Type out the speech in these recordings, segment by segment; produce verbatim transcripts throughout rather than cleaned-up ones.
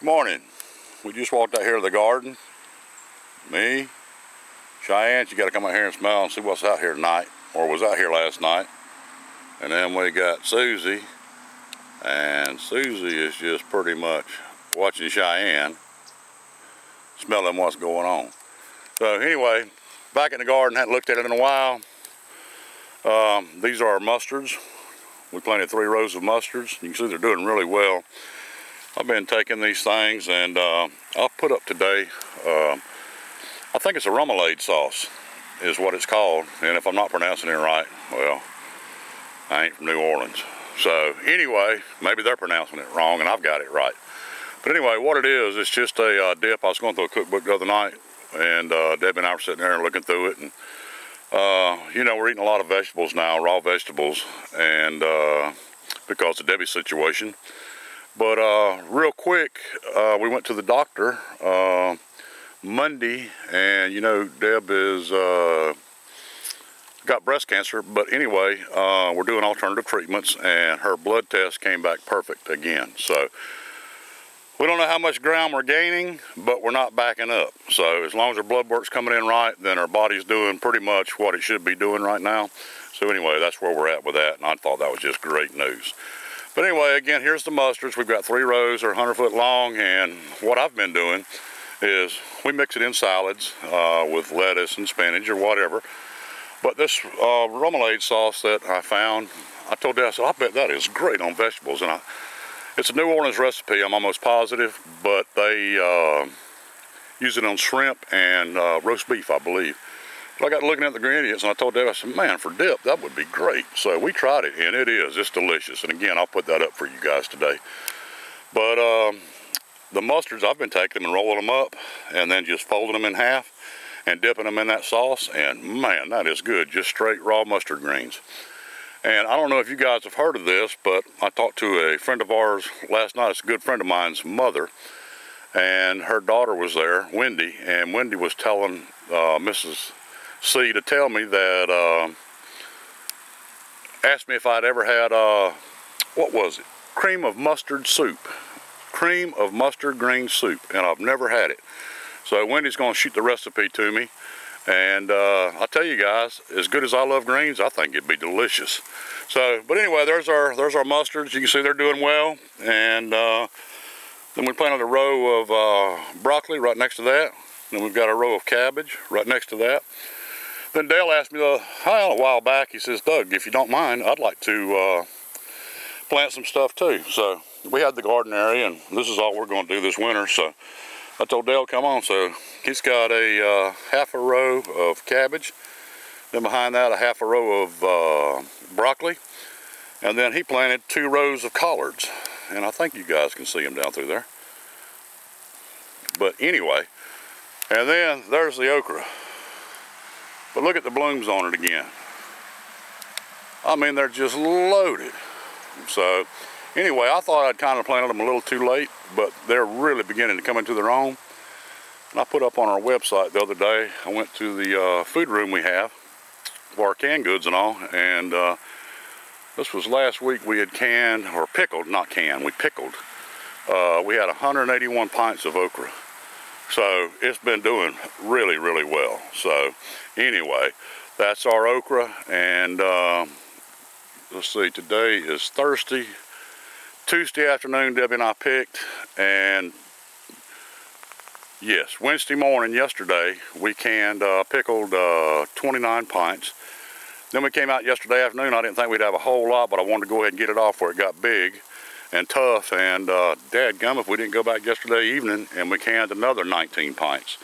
Morning. We just walked out here to the garden. Me, Cheyenne, you gotta come out here and smell and see what's out here tonight, or was out here last night. And then we got Susie, and Susie is just pretty much watching Cheyenne, smelling what's going on. So anyway, back in the garden, hadn't looked at it in a while. Um, these are our mustards. We planted three rows of mustards. You can see they're doing really well. I've been taking these things, and uh, I'll put up today, uh, I think it's a remoulade sauce is what it's called, and if I'm not pronouncing it right, well, I ain't from New Orleans. So anyway, maybe they're pronouncing it wrong and I've got it right. But anyway, what it is, it's just a uh, dip. I was going through a cookbook the other night, and uh, Debbie and I were sitting there and looking through it, and uh, you know, we're eating a lot of vegetables now, raw vegetables, and uh, because of Debbie's situation. But uh, real quick, uh, we went to the doctor uh, Monday, and you know, Deb is uh, got breast cancer. But anyway, uh, we're doing alternative treatments, and her blood test came back perfect again. So we don't know how much ground we're gaining, but we're not backing up. So as long as her blood work's coming in right, then her body's doing pretty much what it should be doing right now. So anyway, that's where we're at with that, and I thought that was just great news. But anyway, again, here's the mustards. We've got three rows, they're one hundred foot long, and what I've been doing is we mix it in salads uh, with lettuce and spinach or whatever. But this uh, remoulade sauce that I found, I told Dale, I said, I bet that is great on vegetables. And I, it's a New Orleans recipe, I'm almost positive, but they uh, use it on shrimp and uh, roast beef, I believe. But I got looking at the ingredients, and I told Dave, I said, man, for dip, that would be great. So we tried it, and it is. It's delicious. And again, I'll put that up for you guys today. But um, the mustards, I've been taking them and rolling them up, and then just folding them in half and dipping them in that sauce. And man, that is good. Just straight raw mustard greens. And I don't know if you guys have heard of this, but I talked to a friend of ours last night. It's a good friend of mine's mother, and her daughter was there, Wendy. And Wendy was telling uh, Missus C to tell me that, uh, asked me if I'd ever had, uh, what was it? Cream of mustard soup. Cream of mustard green soup, and I've never had it. So Wendy's gonna shoot the recipe to me, and uh, I tell you guys, as good as I love greens, I think it'd be delicious. So, but anyway, there's our, there's our mustards. You can see they're doing well, and uh, then we planted a row of uh, broccoli right next to that. Then we've got a row of cabbage right next to that. Then Dale asked me uh, a while back, he says, Doug, if you don't mind, I'd like to uh, plant some stuff too. So we had the garden area, and this is all we're going to do this winter. So I told Dale, come on. So he's got a uh, half a row of cabbage, then behind that a half a row of uh, broccoli, and then he planted two rows of collards. And I think you guys can see them down through there. But anyway, and then there's the okra. But look at the blooms on it again. I mean, they're just loaded. So anyway, I thought I'd kind of planted them a little too late, but they're really beginning to come into their own. And I put up on our website the other day, I went to the uh, food room we have for our canned goods and all, and uh, this was last week. We had canned, or pickled, not canned, we pickled. Uh, we had one hundred eighty-one pints of okra. So it's been doing really, really well. So anyway, that's our okra. And um, let's see, today is Thursday. Tuesday afternoon, Debbie and I picked. And yes, Wednesday morning yesterday, we canned, uh, pickled uh, twenty-nine pints. Then we came out yesterday afternoon. I didn't think we'd have a whole lot, but I wanted to go ahead and get it off where it got big and tough, and uh, dadgum if we didn't go back yesterday evening and we canned another nineteen pints.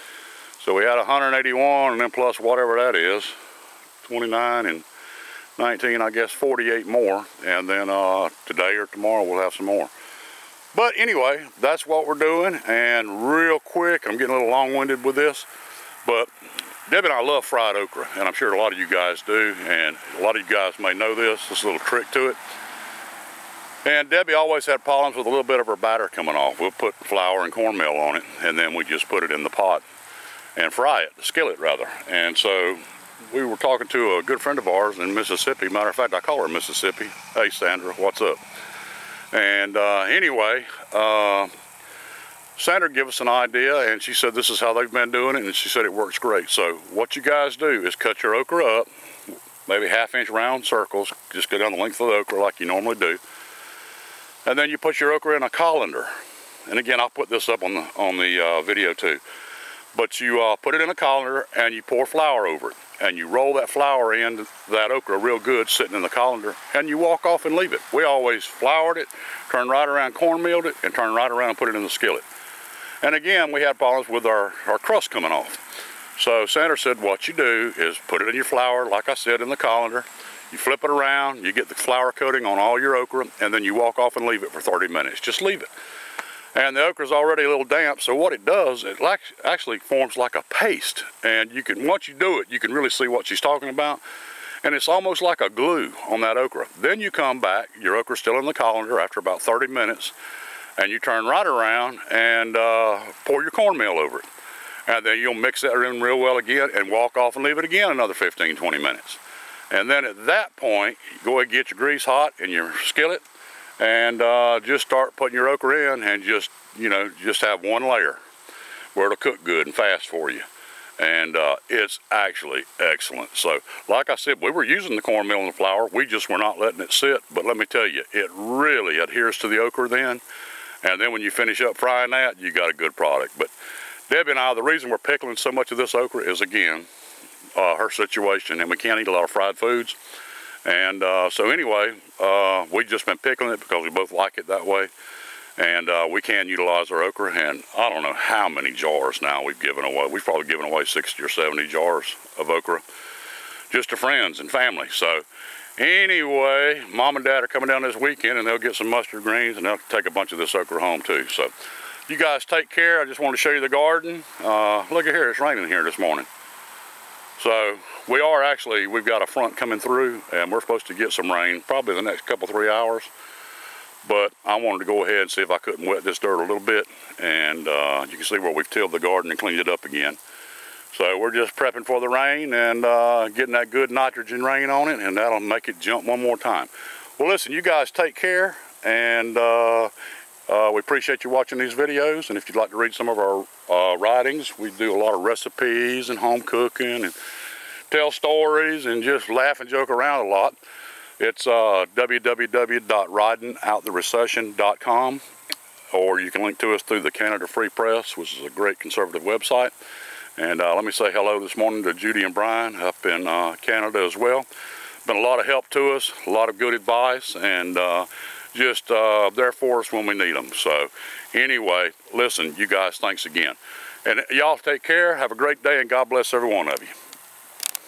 So we had one hundred eighty-one, and then plus whatever that is, twenty-nine and nineteen, I guess forty-eight more, and then uh, today or tomorrow we'll have some more. But anyway, that's what we're doing. And real quick, I'm getting a little long-winded with this, but Deb and I love fried okra, and I'm sure a lot of you guys do, and a lot of you guys may know this, this little trick to it. And Debbie always had problems with a little bit of her batter coming off. We'll put flour and cornmeal on it, and then we just put it in the pot and fry it, the skillet rather. And so we were talking to a good friend of ours in Mississippi. Matter of fact, I call her Mississippi. Hey, Sandra, what's up? And uh, anyway, uh, Sandra gave us an idea, and she said this is how they've been doing it, and she said it works great. So what you guys do is cut your okra up, maybe half inch round circles, just go down the length of the okra like you normally do, and then you put your okra in a colander. And again, I'll put this up on the, on the uh, video too. But you uh, put it in a colander and you pour flour over it, and you roll that flour in that okra real good sitting in the colander, and you walk off and leave it. We always floured it, turned right around, cornmealed it, and turned right around and put it in the skillet. And again, we had problems with our, our crust coming off. So Sandra said what you do is put it in your flour, like I said, in the colander, you flip it around, you get the flour coating on all your okra, and then you walk off and leave it for thirty minutes. Just leave it. And the okra's already a little damp, so what it does, it actually forms like a paste. And you can, once you do it, you can really see what she's talking about. And it's almost like a glue on that okra. Then you come back, your okra's still in the colander after about thirty minutes, and you turn right around and uh, pour your cornmeal over it. And then you'll mix that in real well again and walk off and leave it again another fifteen, twenty minutes. And then at that point, go ahead and get your grease hot in your skillet, and uh, just start putting your okra in, and just, you know, just have one layer where it'll cook good and fast for you. And uh, it's actually excellent. So like I said, we were using the cornmeal and the flour, we just were not letting it sit. But let me tell you, it really adheres to the okra then. And then when you finish up frying that, you got a good product. But Debbie and I, the reason we're pickling so much of this okra is, again, uh, her situation, and we can't eat a lot of fried foods. And uh, so anyway, uh, we've just been pickling it because we both like it that way. And uh, we can utilize our okra, and I don't know how many jars now we've given away. We've probably given away sixty or seventy jars of okra just to friends and family. So anyway, Mom and Dad are coming down this weekend, and they'll get some mustard greens, and they'll take a bunch of this okra home too. So you guys take care. I just wanted to show you the garden. Uh, look at here, it's raining here this morning. So we are actually, we've got a front coming through, and we're supposed to get some rain probably the next couple, three hours. But I wanted to go ahead and see if I couldn't wet this dirt a little bit. And uh, you can see where we've tilled the garden and cleaned it up again. So we're just prepping for the rain and uh, getting that good nitrogen rain on it, and that'll make it jump one more time. Well, listen, you guys take care, and uh, uh, we appreciate you watching these videos. And if you'd like to read some of our uh, writings, we do a lot of recipes and home cooking, and tell stories and just laugh and joke around a lot. It's uh, w w w dot riding out the recession dot com, or you can link to us through the Canada Free Press, which is a great conservative website. And uh, let me say hello this morning to Judy and Brian up in uh, Canada as well. Been a lot of help to us, a lot of good advice, and uh, just uh, there for us when we need them. So anyway, listen, you guys, thanks again. And y'all take care, have a great day, and God bless every one of you.